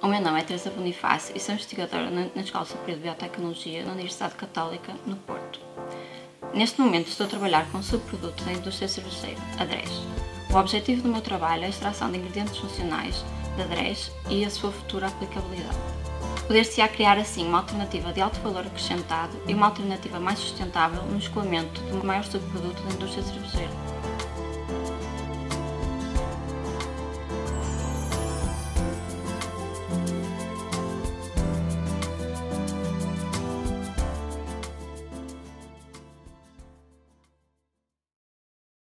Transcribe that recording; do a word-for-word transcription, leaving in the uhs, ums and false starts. O meu nome é Teresa Bonifácio e sou investigadora na Escola Superior de Biotecnologia da Universidade Católica, no Porto. Neste momento estou a trabalhar com um subproduto da indústria cervejeira, a Dreche. O objetivo do meu trabalho é a extração de ingredientes funcionais da Dreche e a sua futura aplicabilidade. Poder-se-á criar assim uma alternativa de alto valor acrescentado e uma alternativa mais sustentável no escoamento do maior subproduto da indústria cervejeira.